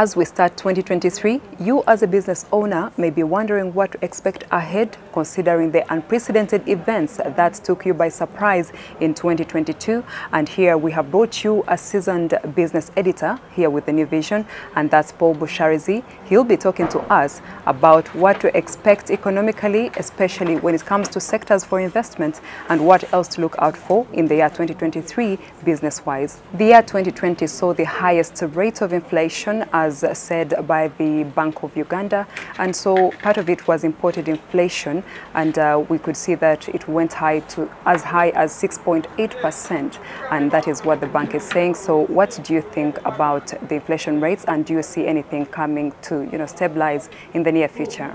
As we start 2023, you as a business owner may be wondering what to expect ahead, considering the unprecedented events that took you by surprise in 2022. And here we have brought you a seasoned business editor here with the New Vision, and that's Paul Busharizi. He'll be talking to us about what to expect economically, especially when it comes to sectors for investment, and what else to look out for in the year 2023 business-wise. The year 2020 saw the highest rate of inflation as said by the Bank of Uganda, and so part of it was imported inflation, and we could see that it went as high as 6.8%, and that is what the bank is saying. So what do you think about the inflation rates, and do you see anything coming to stabilize in the near future?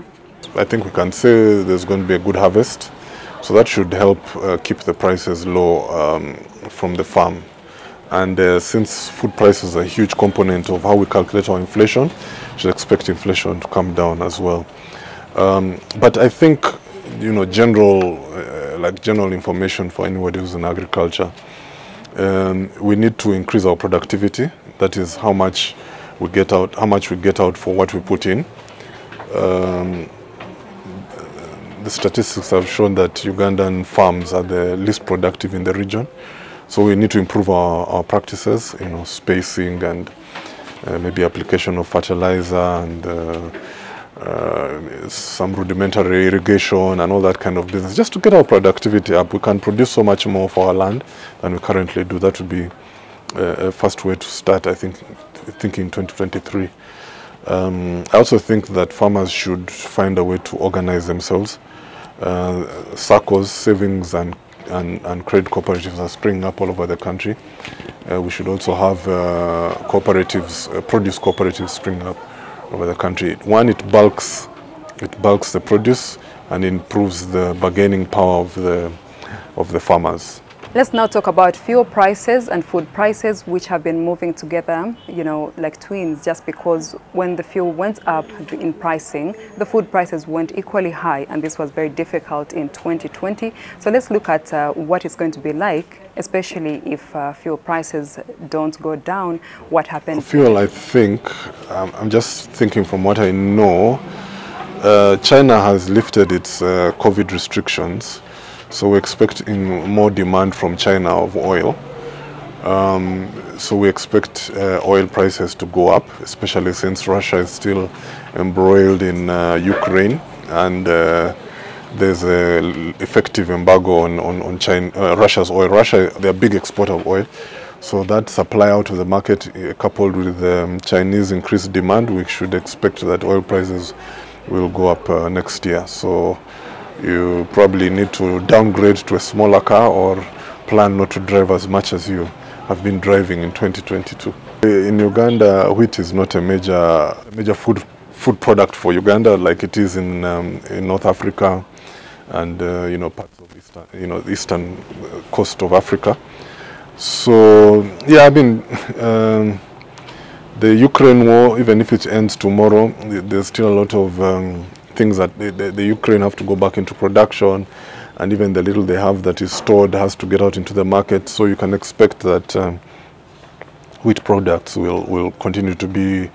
I think we can say there's going to be a good harvest, so that should help keep the prices low from the farm. And since food prices are a huge component of how we calculate our inflation, we should expect inflation to come down as well. But I think, general information for anybody who's in agriculture, we need to increase our productivity. That is how much we get out, for what we put in. The statistics have shown that Ugandan farms are the least productive in the region. So we need to improve our practices, spacing and maybe application of fertilizer and some rudimentary irrigation and all that kind of business, just to get our productivity up. We can produce so much more for our land than we currently do. That would be a first way to start, I think, in 2023. I also think that farmers should find a way to organize themselves. SACCOs, savings and credit cooperatives are springing up all over the country. We should also have cooperatives, produce cooperatives spring up over the country. One, it bulks the produce and improves the bargaining power of the farmers. Let's now talk about fuel prices and food prices, which have been moving together, like twins, just because when the fuel went up in pricing, the food prices went equally high, and this was very difficult in 2020. So let's look at what it's going to be like, especially if fuel prices don't go down. What happened? Fuel, I think, I'm just thinking from what I know, China has lifted its COVID restrictions. So we're expecting more demand from China of oil. So we expect oil prices to go up, especially since Russia is still embroiled in Ukraine, and there's an effective embargo on China, Russia's oil. Russia, they're a big exporter of oil. So that supply out of the market, coupled with the Chinese increased demand, we should expect that oil prices will go up next year. So you probably need to downgrade to a smaller car or plan not to drive as much as you have been driving in 2022. In Uganda, wheat is not a major food product for Uganda like it is in North Africa and parts of eastern coast of Africa. So yeah, the Ukraine war, even if it ends tomorrow, there's still a lot of things that the Ukraine have to go back into production, and even the little they have that is stored has to get out into the market. So you can expect that wheat products will continue to be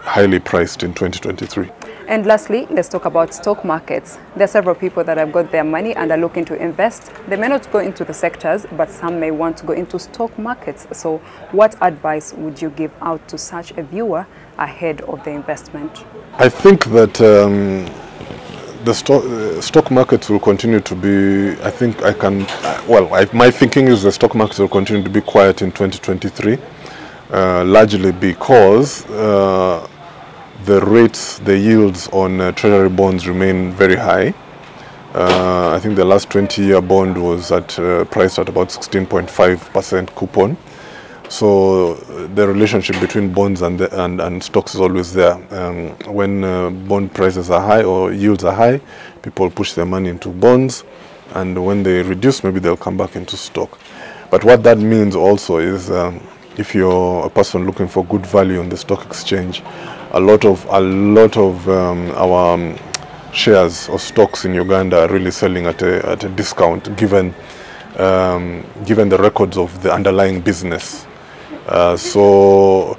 highly priced in 2023. And lastly, let's talk about stock markets. There are several people that have got their money and are looking to invest. They may not go into the sectors, but some may want to go into stock markets. So what advice would you give out to such a viewer ahead of the investment? I think that the stock markets will continue to be, my thinking is the stock markets will continue to be quiet in 2023, largely because the rates, the yields on treasury bonds remain very high. I think the last 20-year bond was priced at about 16.5% coupon. So the relationship between bonds and stocks is always there. When bond prices are high or yields are high, people push their money into bonds, and when they reduce, maybe they'll come back into stock. But what that means also is if you're a person looking for good value on the stock exchange, a lot of our shares or stocks in Uganda are really selling at a discount given the records of the underlying business. So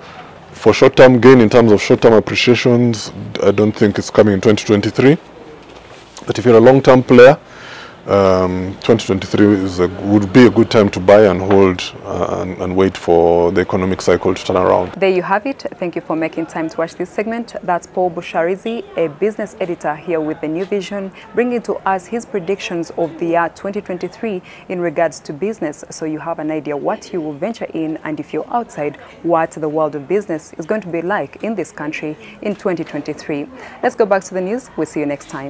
For short-term gain in terms of short-term appreciations, I don't think it's coming in 2023. But if you're a long-term player, 2023 would be a good time to buy and hold and wait for the economic cycle to turn around. There you have it. Thank you for making time to watch this segment. That's Paul Busharizi, a business editor here with the New Vision, bringing to us his predictions of the year 2023 in regards to business, so you have an idea what you will venture in, and if you're outside, what the world of business is going to be like in this country in 2023. Let's go back to the news. We'll see you next time.